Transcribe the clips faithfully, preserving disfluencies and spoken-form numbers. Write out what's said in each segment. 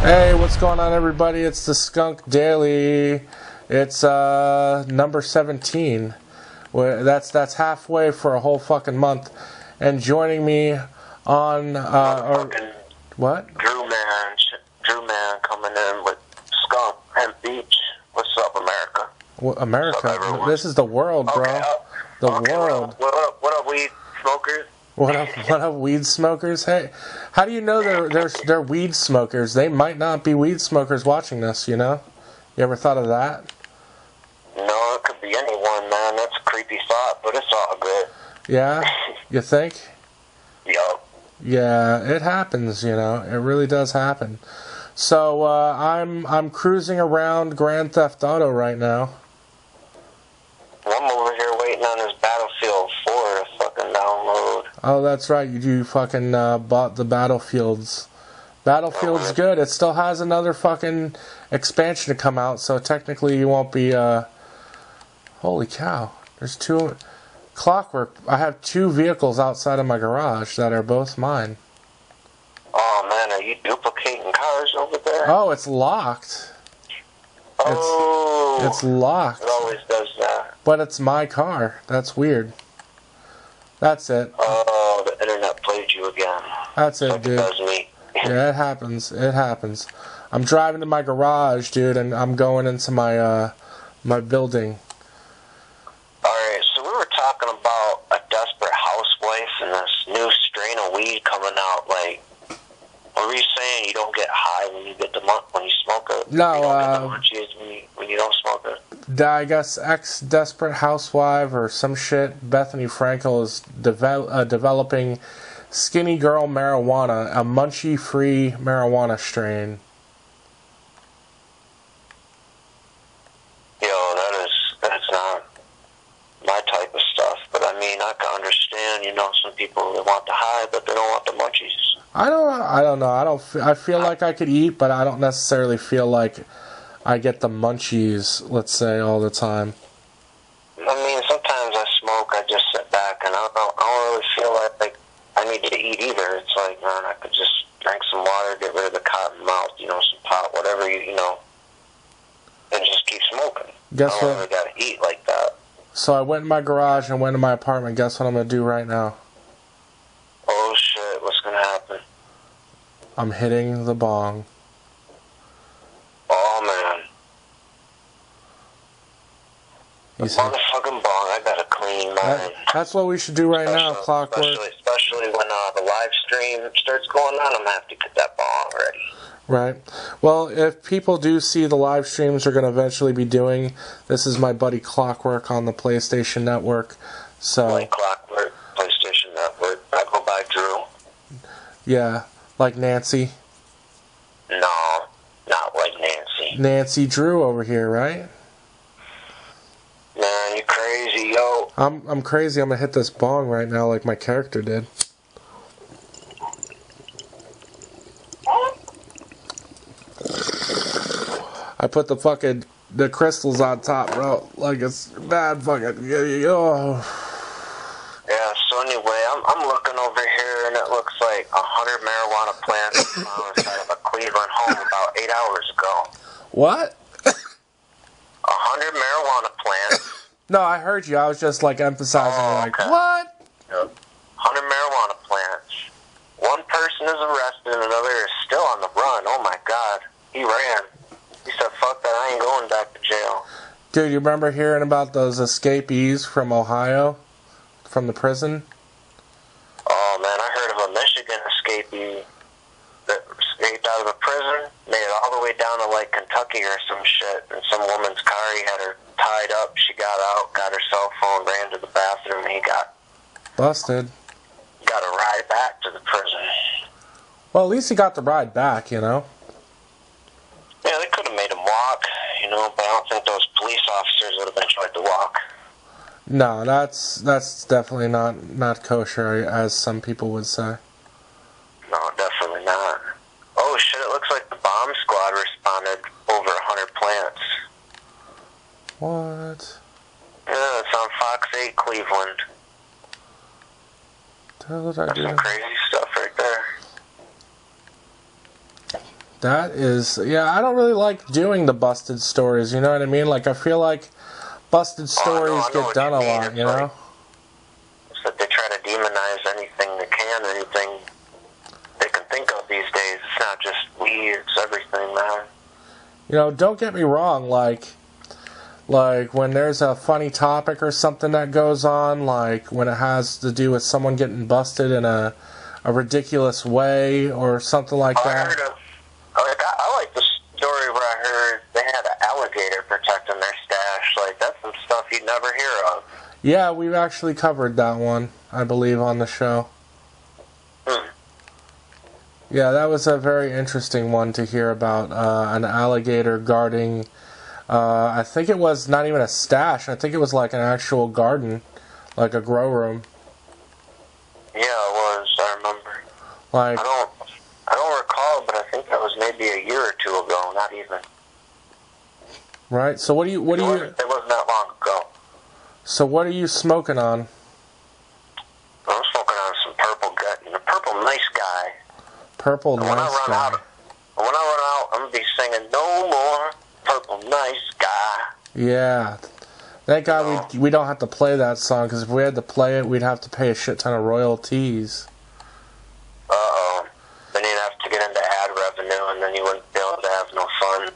Hey, what's going on, everybody? It's the Skunk Daily. It's uh, number seventeen. That's that's halfway for a whole fucking month. And joining me on uh, or, what? Drew man, Drew man coming in with Skunk Hemp Beach. What's up, America? What, America, what's up, this is the world, bro. Okay, uh, the okay, world. What up, what up, weed smokers? What up, what up, weed smokers? Hey, how do you know they're, they're, they're weed smokers? They might not be weed smokers watching this, you know? You ever thought of that? No, it could be anyone, man. That's a creepy thought, but it's all good. Yeah? You think? Yup. Yeah, it happens, you know. It really does happen. So, uh, I'm, I'm cruising around Grand Theft Auto right now. I'm over here waiting on this Battlefield four to fucking download. Oh, that's right. You do fucking uh, bought the Battlefields. Battlefield's good. It still has another fucking expansion to come out, so technically you won't be, uh... Holy cow. There's two... Clockwerk. I have two vehicles outside of my garage that are both mine. Oh, man. Are you duplicating cars over there? Oh, it's locked. Oh. It's, it's locked. It always does that. But it's my car. That's weird. That's it. Oh, the internet played you again. That's it, dude. That was me. Yeah, it happens. It happens. I'm driving to my garage, dude, and I'm going into my uh, my building. All right, so we were talking about a desperate housewife and this new strain of weed coming out. Like, what were you saying? You don't get high when you get the month when you smoke it. No, you don't uh, get the when you, when you don't smoke it. I guess ex desperate housewife or some shit. Bethany Frankel is devel uh, developing. Skinny Girl marijuana, a munchie-free marijuana strain. Yo, that is, that's not my type of stuff, but I mean, I can understand, you know, some people, they want the high, but they don't want the munchies. I don't, I don't know, I don't, I feel like I could eat, but I don't necessarily feel like I get the munchies, let's say, all the time. I mean, sometimes I smoke, I just sit back, and I don't, I don't really feel like, like I need to eat either. It's like, man, I could just drink some water, get rid of the cotton mouth, you know, some pot, whatever, you, you know, and just keep smoking. Guess I don't what? Really gotta eat like that. So I went in my garage and went to my apartment. Guess what I'm gonna do right now? Oh shit! What's gonna happen? I'm hitting the bong. Oh man! The motherfucking bong! I gotta clean mine. That's what we should do right especially, now, Clockwerk. Especially, especially when uh, the live stream starts going on, I'm going to have to get that bong ready. Right. Well, if people do see the live streams we're going to eventually be doing, this is my buddy Clockwerk on the PlayStation Network. So like Clockwerk, PlayStation Network. I go by Drew. Yeah, like Nancy. No, not like Nancy. Nancy Drew over here, right? Man, you crazy, yo. I'm, I'm crazy. I'm going to hit this bong right now like my character did. I put the fucking, the crystals on top, bro. Like, it's bad fucking, yo. Yeah, so anyway, I'm, I'm looking over here, and it looks like a hundred marijuana plants inside of a Cleveland home about eight hours ago. What? A hundred marijuana plants. No, I heard you. I was just like emphasizing, oh, like okay. What? Yep. Hundred marijuana plants. One person is arrested, and another is still on the run. Oh my God, he ran. He said, "Fuck that! I ain't going back to jail." Dude, you remember hearing about those escapees from Ohio, from the prison? Oh man, I heard of a Michigan escapee that escaped out of a prison, made it all the way down to like Kentucky or some shit, and some woman's car, he had her tied up, she got out, got her cell phone, ran to the bathroom, and he got... busted. Got a ride back to the prison. Well, at least he got the ride back, you know? Yeah, they could have made him walk, you know, but I don't think those police officers would have been tried to walk. No, that's that's definitely not, not kosher, as some people would say. No, definitely not. Oh shit, it looks like the bomb squad responded over a hundred plants. What? Yeah, it's on Fox eight Cleveland. That's some crazy stuff right there. That is, yeah, I don't really like doing the busted stories, you know what I mean? Like, I feel like busted stories oh, no, get done a lot, you know? It's that they try to demonize anything they can, anything they can think of these days. It's not just weed, it's everything, man. You know, don't get me wrong, like, like when there's a funny topic or something that goes on, like when it has to do with someone getting busted in a, a ridiculous way or something like oh, that. I heard of never hear of. Yeah, we've actually covered that one, I believe, on the show. Mm. Yeah, that was a very interesting one to hear about, uh, an alligator guarding, uh, I think it was not even a stash, I think it was like an actual garden, like a grow room. Yeah, it was, I remember. Like, I don't, I don't recall, but I think that was maybe a year or two ago, not even. Right, so what do you, what do you... It wasn't that long ago. So what are you smoking on? I'm smoking on some purple gut, and a purple nice guy. Purple nice guy. When I run out, when I run out, I'm gonna be singing no more purple nice guy. Yeah, thank God we we don't have to play that song, because if we had to play it, we'd have to pay a shit ton of royalties. Uh oh, then you'd have to get into ad revenue, and then you wouldn't be able to have no fun.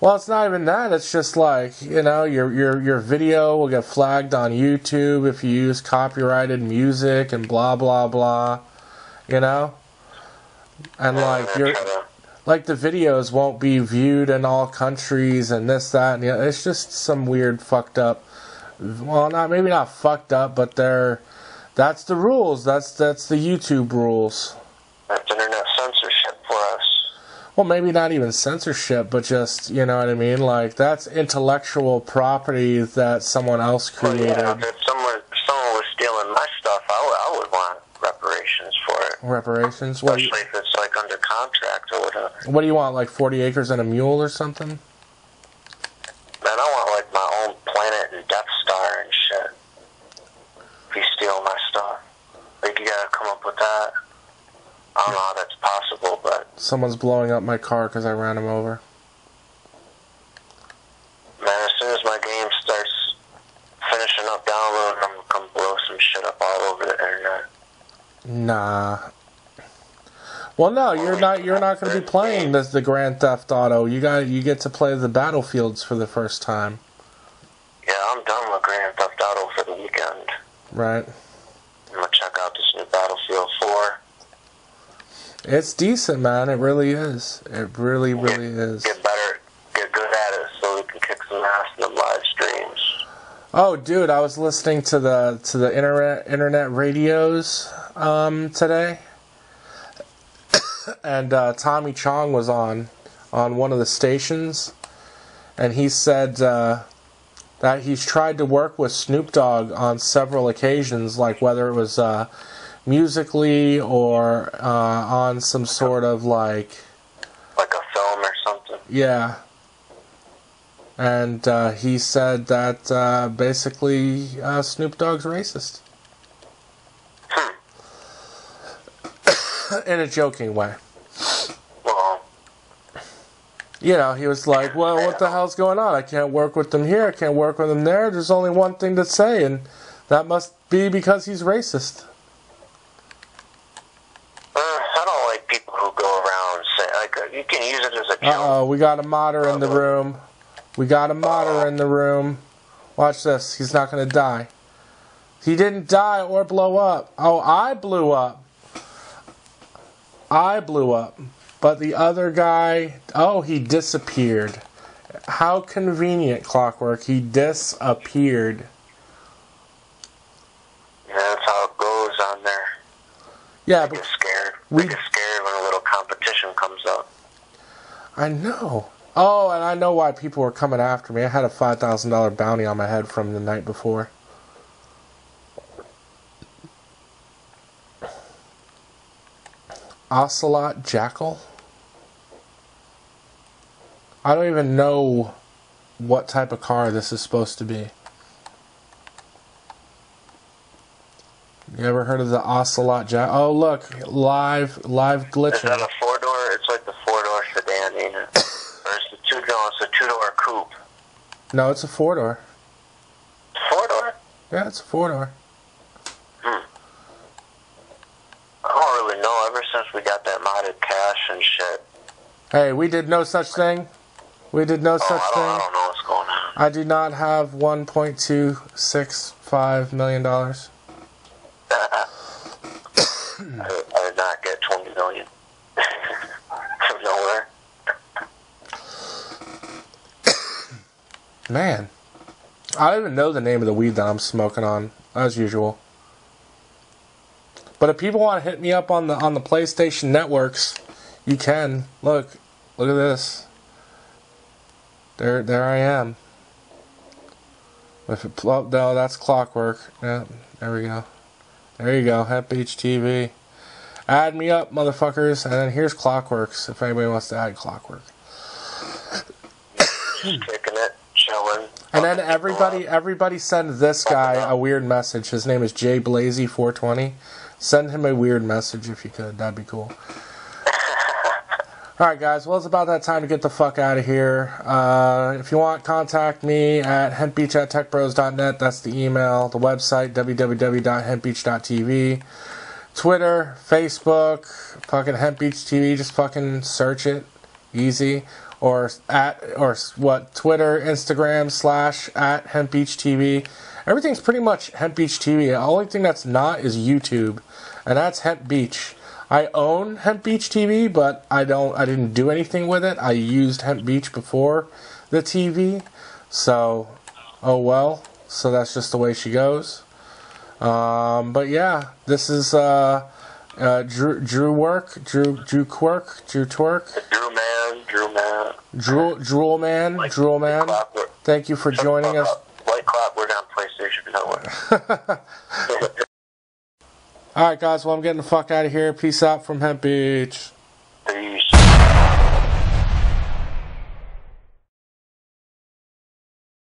Well, it's not even that. It's just like, you know, your your your video will get flagged on YouTube if you use copyrighted music and blah blah blah, you know. And like your like the videos won't be viewed in all countries and this that and the other. It's just some weird fucked up. Well, not maybe not fucked up, but they're that's the rules. That's that's the YouTube rules. That's internet censorship for us. Well, maybe not even censorship, but just, you know what I mean? Like, that's intellectual property that someone else created. Well, yeah, if someone, if someone was stealing my stuff, I would, I would want reparations for it. Reparations? Especially what you, if it's, like, under contract or whatever. What do you want, like forty acres and a mule or something? Man, I want, like, my own planet and Death Star and shit. If you steal my stuff. Like, you gotta come up with that. I don't know how that's possible, but... Someone's blowing up my car because I ran him over. Man, as soon as my game starts finishing up downloading, I'm gonna come blow some shit up all over the internet. Nah. Well, no, you're not. You're not gonna be playing this, the Grand Theft Auto. You got. You get to play the Battlefields for the first time. Yeah, I'm done with Grand Theft Auto for the weekend. Right. I'm gonna check out this new Battlefield four. It's decent, man. It really is. It really, really get, is. Get better, get good at it, so we can kick some ass in the live streams. Oh, dude, I was listening to the to the internet internet radios um, today, and uh, Tommy Chong was on on one of the stations, and he said uh, that he's tried to work with Snoop Dogg on several occasions, like whether it was. Uh, musically or uh, on some sort of like like a film or something. Yeah. And uh, he said that uh, basically uh, Snoop Dogg's racist. Hmm. In a joking way. Well, you know, he was like, well, what the hell's going on? I can't work with them here. I can't work with them there. There's only one thing to say, and that must be because he's racist. You can use it as a joke. Uh-oh, we got a modder in the room. We got a modder in the room. Watch this. He's not going to die. He didn't die or blow up. Oh, I blew up. I blew up. But the other guy, oh, he disappeared. How convenient, Clockwerk. He disappeared. Yeah, that's how it goes on there. Yeah, they but... Get scared. We get scared when a little competition comes up. I know. Oh, and I know why people were coming after me. I had a five thousand dollar bounty on my head from the night before. Ocelot Jackal? I don't even know what type of car this is supposed to be. You ever heard of the Ocelot Jack? Oh, look, live, live glitching. Is that a four-door? It's like the four-door sedan No, it's a four door. Four door? Yeah, it's a four door. Hmm. I don't really know. Ever since we got that modded cash and shit. Hey, we did no such thing. We did no oh, such I thing. I don't know what's going on. I do not have one point two six five million dollars. I, I did not get twenty million dollars from nowhere. Man, I don't even know the name of the weed that I'm smoking on, as usual. But if people want to hit me up on the on the PlayStation networks, you can. Look, look at this. There, there I am. If it, oh, no, that's Clockwerk. Yeah, there we go. There you go, Hemp Beach T V. Add me up, motherfuckers. And then here's Clockwerks, if anybody wants to add Clockwerk. Just kicking it, chilling. And then everybody, everybody send this guy a weird message. His name is Jay Blazy four twenty. Send him a weird message if you could. That'd be cool. Alright guys, well it's about that time to get the fuck out of here. Uh, if you want, contact me at hempbeach at techbros dot net. That's the email. The website, w w w dot hempbeach dot t v. Twitter, Facebook, fucking hempbeach T V. Just fucking search it. Easy. Or at, or what, Twitter, Instagram, slash, at hempbeach T V. Everything's pretty much hempbeach T V. The only thing that's not is YouTube. And that's Hemp Beach. I own Hemp Beach T V, but I don't. I didn't do anything with it. I used Hemp Beach before the T V, so oh well. So that's just the way she goes. Um, but yeah, this is uh, uh, Drew Drew Work Drew Drew Quirk Drew Twerk Drew Man Drew Man Drew Drool Man like, Drool Man. Like Thank you for Shut joining us. Like Clockwerk on PlayStation Network. Alright guys, well I'm getting the fuck out of here. Peace out from Hemp Beach. Peace.